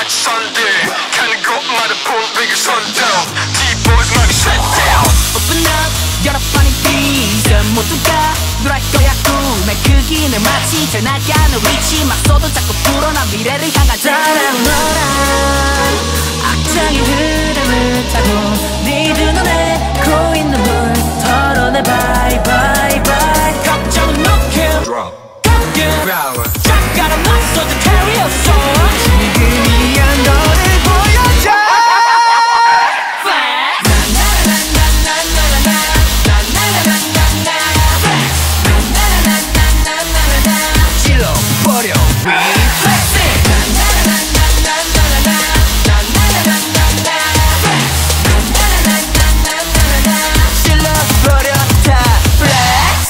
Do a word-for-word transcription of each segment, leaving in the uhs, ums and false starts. like Sunday. Can't go mad upon bigger sundown. D-boys make shut down. Open up, 여러 번의 비전 모두가 누랄 거야 꿈의 크기는 마치 잘 나게 하는 위치 막 써도 자꾸 불어난 미래를 향한 나랑 너랑 악장의 흐름을 타고 네 두 눈에 고인 눈물 털어내 bye bye bye 걱정은 no drop power 작가로 맞서 the carry of swords 지금이야 너를 보여줘 질러버려 reflex 질러버려 다 flex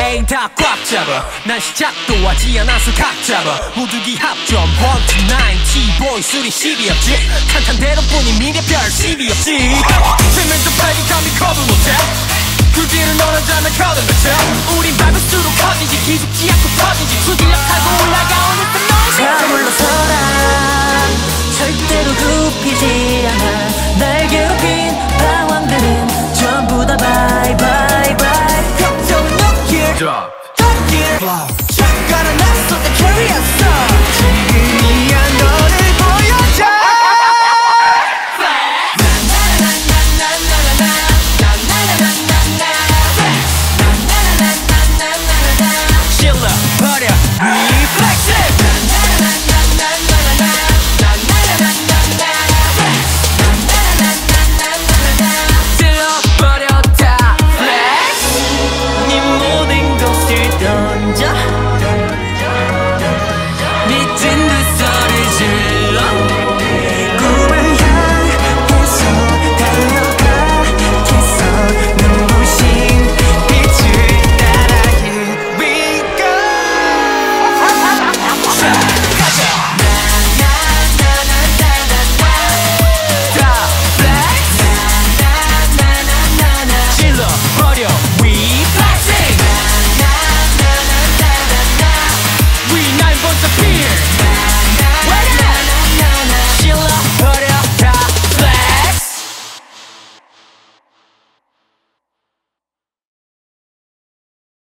에잉 다 꽉 잡아 난 시작도 하지 않아서 각 잡아 무두기 합점 일이구 T-boy 술이 십이 없지 탄탄대로뿐인 미래 별 십이 없지 생명도 빨리 감히 커버 못해 그 길을 너란자면 걷어내자 우린 밟을수록 커지지 기죽지 않고 터지지 수질력 타고 올라가오는 그 너의 다물러서라 절대로 굽히지 않아 날 괴롭힌 방황들은 전부 다 bye bye bye 걱정 no gear